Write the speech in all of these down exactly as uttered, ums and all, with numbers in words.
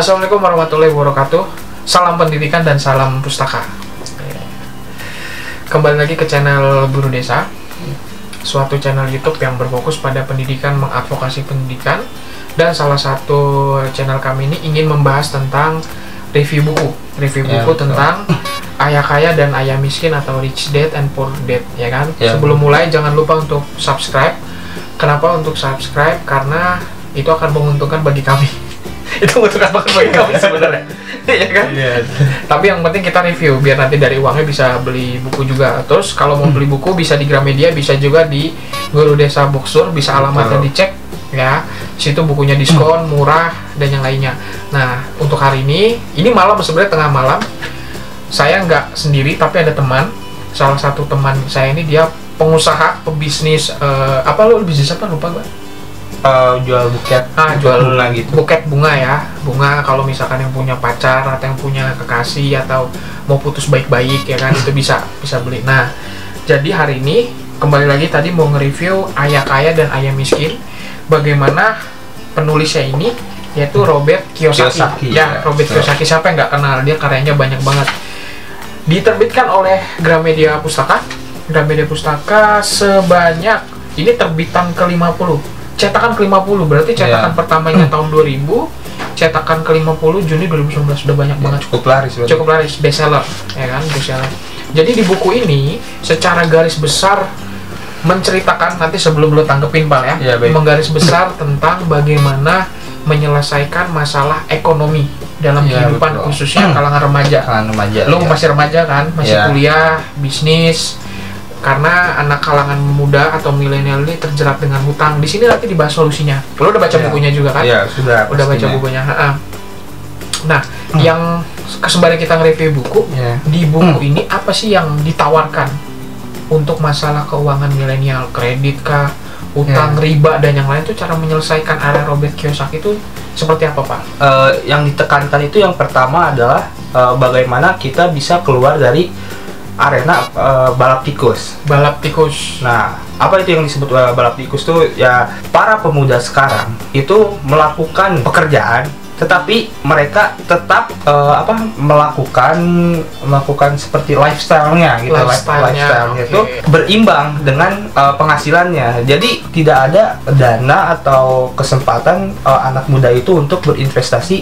Assalamualaikum warahmatullahi wabarakatuh. Salam pendidikan dan salam pustaka. Kembali lagi ke channel Goerudesa, suatu channel YouTube yang berfokus pada pendidikan, mengadvokasi pendidikan, dan salah satu channel kami ini ingin membahas tentang review buku, review ya, buku betul. tentang Ayah Kaya dan Ayah Miskin atau Rich Dad and Poor Dad, ya kan? Ya. Sebelum mulai jangan lupa untuk subscribe. Kenapa untuk subscribe? Karena itu akan menguntungkan bagi kami. Itu menguntungkan banget bagi kami sebenarnya, ya kan? Yeah. Tapi yang penting kita review biar nanti dari uangnya bisa beli buku juga. Terus kalau mau beli buku bisa di Gramedia, bisa juga di Goerudesa Bookstore, bisa alamatnya dicek ya. Situ bukunya diskon, murah dan yang lainnya. Nah untuk hari ini, ini malam sebenarnya tengah malam. Saya nggak sendiri tapi ada teman. Salah satu teman saya ini dia pengusaha, pebisnis. Uh, apa lo bisnis apa lupa gue? Uh, jual buket, ah jual bunga gitu. Buket bunga ya, bunga kalau misalkan yang punya pacar atau yang punya kekasih atau mau putus baik-baik ya kan itu bisa bisa beli. Nah, jadi hari ini kembali lagi tadi mau nge-review Ayah Kaya dan Ayah Miskin. Bagaimana penulisnya ini yaitu Robert Kiyosaki. Kiyosaki ya, ya, Robert so. Kiyosaki siapa yang nggak kenal, dia karyanya banyak banget. Diterbitkan oleh Gramedia Pustaka, Gramedia Pustaka sebanyak ini terbitan ke lima puluh. Cetakan ke lima puluh, berarti cetakan yeah. pertamanya tahun dua ribu, cetakan ke lima puluh Juni dua ribu sembilan belas, sudah banyak yeah, banget. Cukup laris. Berarti. Cukup laris, bestseller, ya kan, bestseller. Jadi di buku ini secara garis besar menceritakan, nanti sebelum lo tanggepin Pal ya, yeah, menggaris besar tentang bagaimana menyelesaikan masalah ekonomi dalam yeah, kehidupan betul. khususnya kalangan remaja. Kalangan remaja. Lo yeah. masih remaja kan, masih yeah. kuliah, bisnis. Karena anak kalangan muda atau milenial ini terjerat dengan hutang. Di sini nanti dibahas solusinya. Lo udah baca ya. bukunya juga kan? Iya, sudah. Udah pastinya. baca bukunya. Ha -ha. Nah, hmm. yang sembari kita nge-review buku, ya. di buku hmm. ini apa sih yang ditawarkan untuk masalah keuangan milenial, kredit kah, hutang, ya. riba dan yang lain itu cara menyelesaikan arah Robert Kiyosaki itu seperti apa, Pak? Uh, yang ditekankan itu yang pertama adalah uh, bagaimana kita bisa keluar dari arena uh, balap tikus. Balap tikus. Nah, apa itu yang disebut uh, balap tikus tuh? Ya, para pemuda sekarang itu melakukan pekerjaan, tetapi mereka tetap uh, apa melakukan melakukan seperti lifestyle-nya gitu. Lifestyle-nya itu okay. berimbang dengan uh, penghasilannya. Jadi tidak ada dana atau kesempatan uh, anak muda itu untuk berinvestasi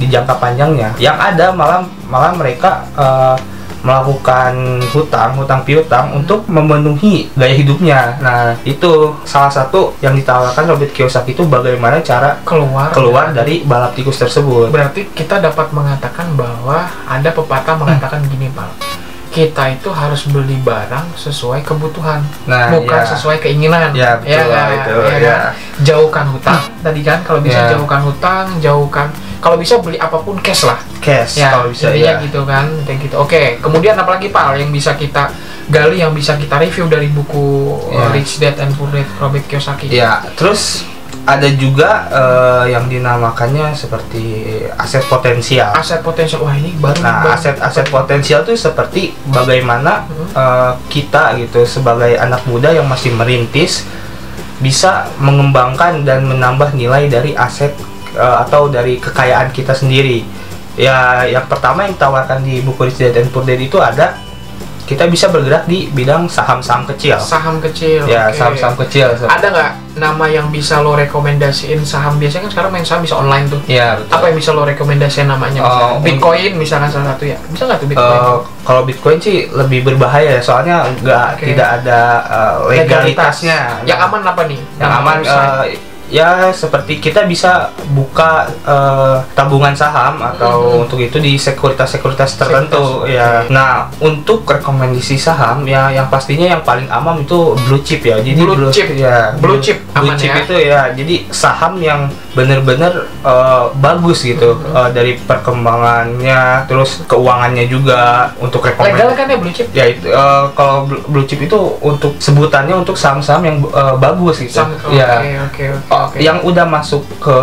di jangka panjangnya. Yang ada malah malah mereka uh, melakukan hutang, hutang piutang untuk memenuhi gaya hidupnya. Nah, itu salah satu yang ditawarkan Robert Kiyosaki itu bagaimana cara keluar keluar dari balap tikus tersebut. Berarti kita dapat mengatakan bahwa ada pepatah mengatakan hmm. gini, Pak. Kita itu harus beli barang sesuai kebutuhan, nah, bukan ya. sesuai keinginan. Ya, betul, ya, kan? itu, ya, ya. Kan? Jauhkan hutang. Tadi kan kalau bisa ya. jauhkan hutang, jauhkan. Kalau bisa beli apapun cash lah. Cash. Ya, kalau bisa ya. gitu kan, kayak gitu. Oke, kemudian apalagi Pak yang bisa kita gali, yang bisa kita review dari buku ya. Rich Dad and Poor Dad Robert Kiyosaki. Ya, terus ada juga uh, yang dinamakannya seperti aset potensial. Aset potensial, wah ini baru. Nah, aset-aset potensial itu seperti bagaimana hmm. uh, kita gitu sebagai anak muda yang masih merintis bisa mengembangkan dan menambah nilai dari aset uh, atau dari kekayaan kita sendiri. Ya, yang pertama yang ditawarkan di buku Rich Dad and Poor Dad itu ada kita bisa bergerak di bidang saham-saham kecil. Saham kecil. Ya, saham-saham okay. kecil. Ada nggak nama yang bisa lo rekomendasiin saham? Biasanya kan sekarang main saham bisa online tuh. Iya. Apa yang bisa lo rekomendasiin namanya? Misalkan uh, Bitcoin misalkan salah satu ya. Bisa nggak tuh Bitcoin? Uh, kalau Bitcoin sih lebih berbahaya, soalnya nggak okay. tidak ada uh, legalitasnya. Yang aman apa nih? Yang aman. Uh, ya seperti kita bisa buka uh, tabungan saham atau mm-hmm. untuk itu di sekuritas-sekuritas tertentu sekuritas. ya. Nah, untuk rekomendasi saham ya yang pastinya yang paling aman itu blue chip ya. Jadi blue, blue chip ya. Blue, blue chip, blue chip ya. itu ya. Jadi saham yang benar-benar uh, bagus gitu mm-hmm. uh, dari perkembangannya terus keuangannya juga untuk rekomendasi. Legal kan ya blue chip? Ya itu uh, kalau blue chip itu untuk sebutannya untuk saham-saham yang uh, bagus gitu. Saham, okay, ya. Oke okay, oke. Okay. Oh, okay. Yang udah masuk ke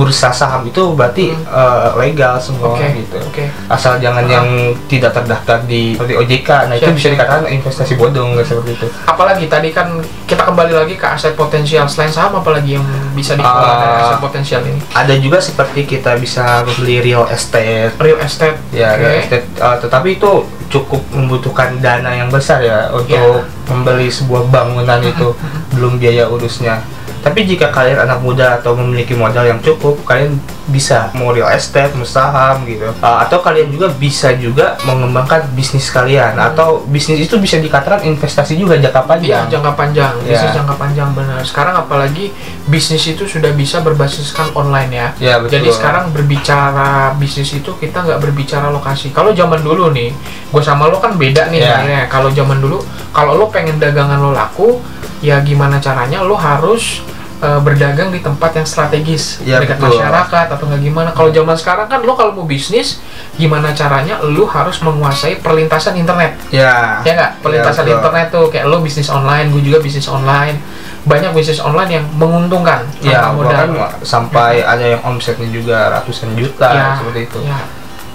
bursa saham itu berarti hmm. uh, legal semua, okay. gitu. Okay. Asal jangan hmm. yang tidak terdaftar di seperti O J K. Nah, Siap. itu bisa dikatakan investasi bodong, nggak seperti itu. Apalagi tadi kan kita kembali lagi ke aset potensial, selain saham apalagi yang bisa dikelola uh, dari aset potensial ini. Ada juga seperti kita bisa beli real estate. Real estate. Ya, okay. real estate. Uh, tetapi itu cukup membutuhkan dana yang besar ya untuk yeah. membeli sebuah bangunan itu, belum biaya urusnya. Tapi jika kalian anak muda atau memiliki modal yang cukup, kalian bisa mau real estate, mau saham gitu, uh, atau kalian juga bisa juga mengembangkan bisnis kalian, hmm. atau bisnis itu bisa dikatakan investasi juga jangka panjang. Iya, jangka panjang, yeah. bisnis jangka panjang, benar. Sekarang apalagi bisnis itu sudah bisa berbasiskan online ya, yeah, betul. Jadi sekarang berbicara bisnis itu kita nggak berbicara lokasi. Kalau zaman dulu nih, gue sama lo kan beda nih, yeah. kalau zaman dulu, kalau lo pengen dagangan lo laku, ya gimana caranya lo harus berdagang di tempat yang strategis, ya, dekat betul. masyarakat atau nggak gimana. Kalau zaman sekarang kan lo kalau mau bisnis, gimana caranya lo harus menguasai perlintasan internet, ya, ya nggak? Perlintasan ya, internet tuh kayak lo bisnis online, gue juga bisnis online, banyak bisnis online yang menguntungkan, ya, modal sampai ya. ada yang omsetnya juga ratusan juta, ya, seperti itu. Ya.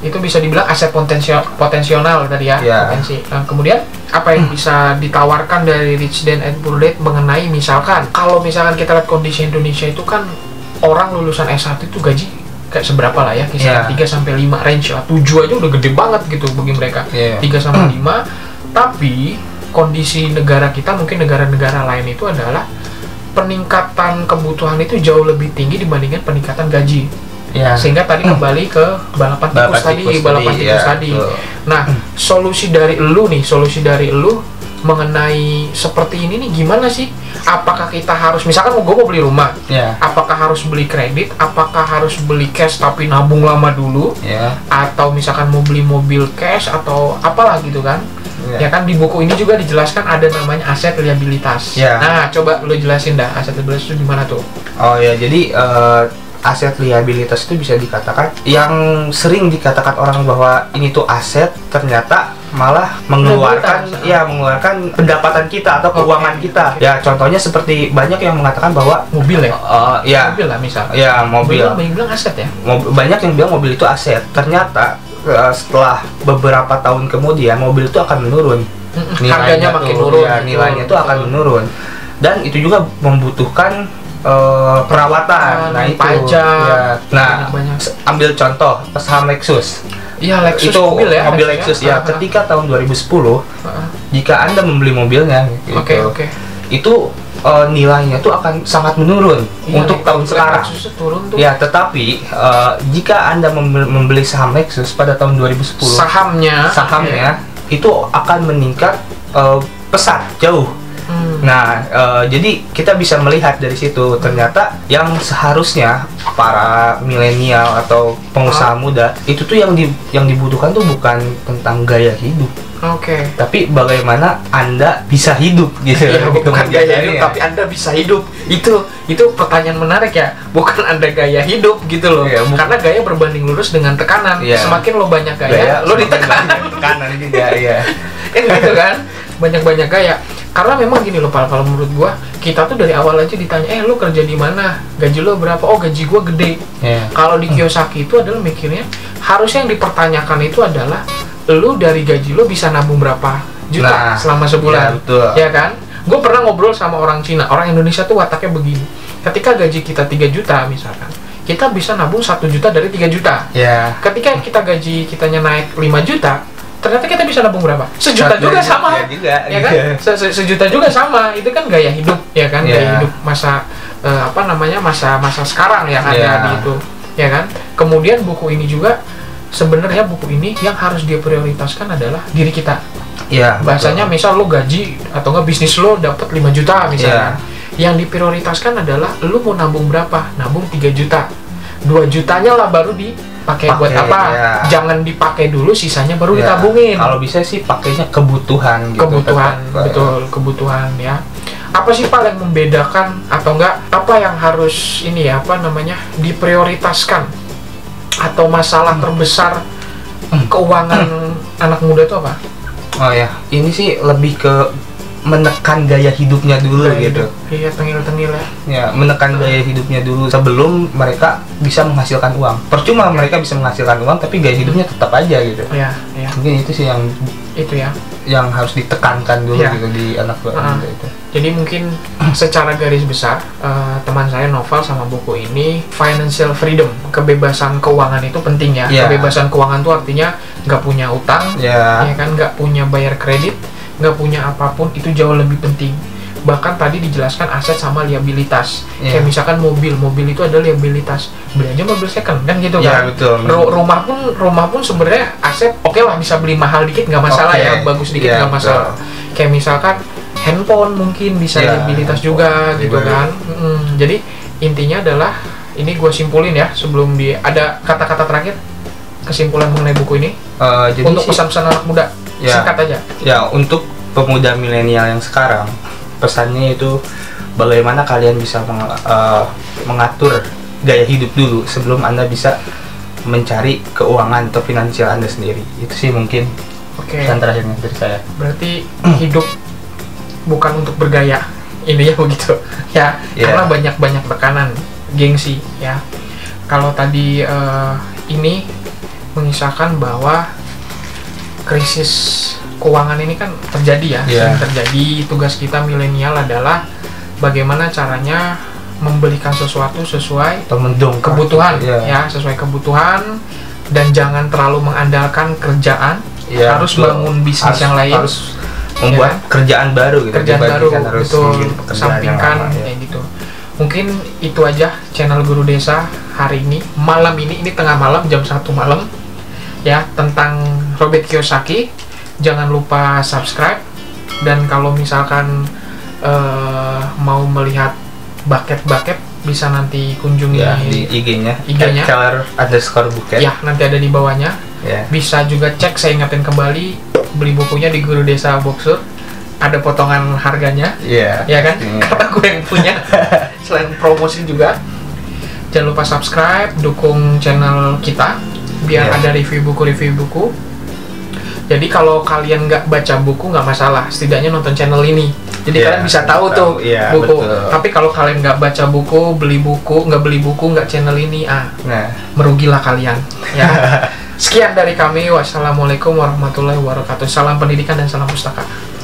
Itu bisa dibilang aset potensial, potensional tadi ya, yeah. potensi. Nah, kemudian apa yang bisa ditawarkan dari Rich Dad and Poor Dad mengenai misalkan kalau misalkan kita lihat kondisi Indonesia itu kan orang lulusan S satu itu gaji kayak seberapa lah ya, kisaran yeah. tiga sampai lima range, tujuh aja udah gede banget gitu bagi mereka, yeah. tiga sampai lima tapi kondisi negara kita, mungkin negara-negara lain itu adalah peningkatan kebutuhan itu jauh lebih tinggi dibandingkan peningkatan gaji. Ya. Sehingga tadi kembali ke balapan tikus tadi, balapan tikus tadi. Ya, nah, solusi dari elu nih, solusi dari elu mengenai seperti ini nih gimana sih? Apakah kita harus, misalkan gue mau beli rumah, ya. apakah harus beli kredit, apakah harus beli cash tapi nabung lama dulu, ya. atau misalkan mau beli mobil cash atau apalah gitu kan? Ya. ya kan di buku ini juga dijelaskan ada namanya aset liabilitas. Ya. Nah, coba lu jelasin dah aset liabilitas itu gimana tuh? Oh ya, jadi uh, aset liabilitas itu bisa dikatakan yang sering dikatakan orang bahwa ini tuh aset, ternyata malah mengeluarkan Lebutan. ya mengeluarkan pendapatan kita atau keuangan okay. kita. Ya contohnya seperti banyak yang mengatakan bahwa mobil ya. Uh, ya mobil lah misal. Ya mobil. Banyak bilang aset ya. Mobil, banyak yang bilang mobil itu aset. Ternyata uh, setelah beberapa tahun kemudian mobil itu akan menurun. Nilainya harganya tuh, makin turun. Ya, nilainya itu akan menurun. Dan itu juga membutuhkan Uh, perawatan, nah itu pajak, ya. nah banyak. ambil contoh saham Lexus, ya, Lexus itu mobil, ya, mobil Lexus ya, ya. ketika tahun dua ribu sepuluh uh-huh. jika Anda membeli mobilnya, gitu, okay, okay. itu uh, nilainya tuh akan sangat menurun ya, untuk tahun sekarang, turun tuh. ya tetapi uh, jika Anda membeli saham Lexus pada tahun dua ribu sepuluh sahamnya, sahamnya okay. itu akan meningkat uh, pesat jauh. Hmm. Nah, uh, jadi kita bisa melihat dari situ ternyata yang seharusnya para milenial atau pengusaha ah. muda itu tuh yang di, yang dibutuhkan tuh bukan tentang gaya hidup, oke, okay. tapi bagaimana Anda bisa hidup gitu. Ya, bukan gaya hidup, ya. tapi Anda bisa hidup. Itu itu pertanyaan menarik ya. Bukan Anda gaya hidup gitu loh. Ya, karena gaya berbanding lurus dengan tekanan. Ya. Semakin lo banyak gaya, gaya lo ditekan. Tekanan juga ya. Gitu kan. Banyak-banyak gaya. Karena memang gini loh, Pal, kalau menurut gua, kita tuh dari awal aja ditanya, eh lu kerja di mana? Gaji lu berapa? Oh, gaji gua gede. Yeah. Kalau di Kiyosaki itu adalah mikirnya, harusnya yang dipertanyakan itu adalah, lu dari gaji lu bisa nabung berapa juta nah, selama sebulan? Ya, ya kan? Gua pernah ngobrol sama orang Cina, orang Indonesia tuh wataknya begini. Ketika gaji kita tiga juta misalkan, kita bisa nabung satu juta dari tiga juta. Yeah. Ketika kita gaji kitanya naik lima juta, ternyata kita bisa nabung berapa? Sejuta juga sama, ya, juga, ya kan? Se -se Sejuta juga sama, itu kan gaya hidup, ya kan? Yeah. Gaya hidup masa uh, apa namanya masa masa sekarang yang ada yeah. di itu, ya kan? Kemudian buku ini juga sebenarnya buku ini yang harus diprioritaskan adalah diri kita. Ya. Yeah, Bahasanya betul. misal lo gaji atau nggak bisnis lo dapat lima juta misalnya, yeah. yang diprioritaskan adalah lo mau nabung berapa? Nabung tiga juta, dua jutanya lah baru di pakai buat apa? Ya. Jangan dipakai dulu, sisanya baru ya. ditabungin. Kalau bisa sih pakainya kebutuhan gitu. Kebutuhan, tetap, betul, ya. kebutuhan ya. Apa sih paling membedakan atau enggak apa yang harus ini ya, apa namanya? diprioritaskan atau masalah terbesar keuangan anak muda itu apa? Oh ya, ini sih lebih ke menekan gaya hidupnya dulu gaya gitu. Iya, tengil-tengil ya. Ya, menekan gaya hidupnya dulu sebelum mereka bisa menghasilkan uang. Percuma mereka bisa menghasilkan uang tapi gaya hidupnya tetap aja gitu. Iya, iya. Mungkin itu sih yang itu ya, yang harus ditekankan dulu ya, gitu di anak gue. Uh, gitu. Jadi mungkin secara garis besar uh, teman saya novel sama buku ini, financial freedom, kebebasan keuangan itu penting ya. Yeah. Kebebasan keuangan itu artinya nggak punya utang, yeah, ya kan, nggak punya bayar kredit, nggak punya apapun, itu jauh lebih penting. Bahkan tadi dijelaskan aset sama liabilitas, yeah, kayak misalkan mobil, mobil itu ada liabilitas, beli aja mobil second kan gitu, yeah, kan betul. Ru- rumah pun rumah pun sebenarnya aset, oke okay lah, bisa beli mahal dikit nggak masalah, okay, ya bagus dikit nggak, yeah, masalah betul. Kayak misalkan handphone mungkin bisa, yeah, liabilitas juga, yeah, gitu kan. Hmm, jadi intinya adalah ini gue simpulin ya, sebelum di ada kata-kata terakhir kesimpulan mengenai buku ini, uh, jadi untuk pesan-pesan anak muda, yeah, singkat aja ya, yeah, untuk pemuda milenial yang sekarang. Pesannya itu bagaimana kalian bisa meng, uh, mengatur gaya hidup dulu sebelum Anda bisa mencari keuangan atau finansial Anda sendiri. Itu sih mungkin okay, pesan terakhirnya dari saya. Berarti hidup bukan untuk bergaya, intinya begitu ya, yeah, karena banyak-banyak tekanan, gengsi ya. Kalau tadi uh, ini mengisahkan bahwa krisis keuangan ini kan terjadi ya, yeah, sering terjadi. Tugas kita milenial adalah bagaimana caranya membelikan sesuatu sesuai kebutuhan, yeah, ya, sesuai kebutuhan, dan jangan terlalu mengandalkan kerjaan, yeah, harus betul, bangun bisnis harus, yang lain, harus membuat ya, kerjaan baru gitu, kerjaan baru itu sampingkan ya, ya gitu. Mungkin itu aja channel Goerudesa hari ini, malam ini, ini tengah malam, jam satu malam ya, tentang Robert Kiyosaki. Jangan lupa subscribe, dan kalau misalkan uh, mau melihat bucket-bucket bisa nanti kunjungi ya, di I G-nya, I G-nya Keler underscore Bouquet ya, nanti ada di bawahnya ya. Bisa juga cek, saya ingatin kembali, beli bukunya di Goerudesa Bookstore, ada potongan harganya ya, ya kan, ya, karena gue yang punya selain promosi juga. Jangan lupa subscribe, dukung channel kita biar ya, ada review buku-review buku. Jadi kalau kalian nggak baca buku nggak masalah, setidaknya nonton channel ini. Jadi yeah, kalian bisa tahu, tahu tuh yeah, buku. Betul. Tapi kalau kalian nggak baca buku, beli buku, nggak beli buku, nggak channel ini, ah, nah, merugilah kalian. Ya. Sekian dari kami. Wassalamualaikum warahmatullahi wabarakatuh. Salam pendidikan dan salam pustaka.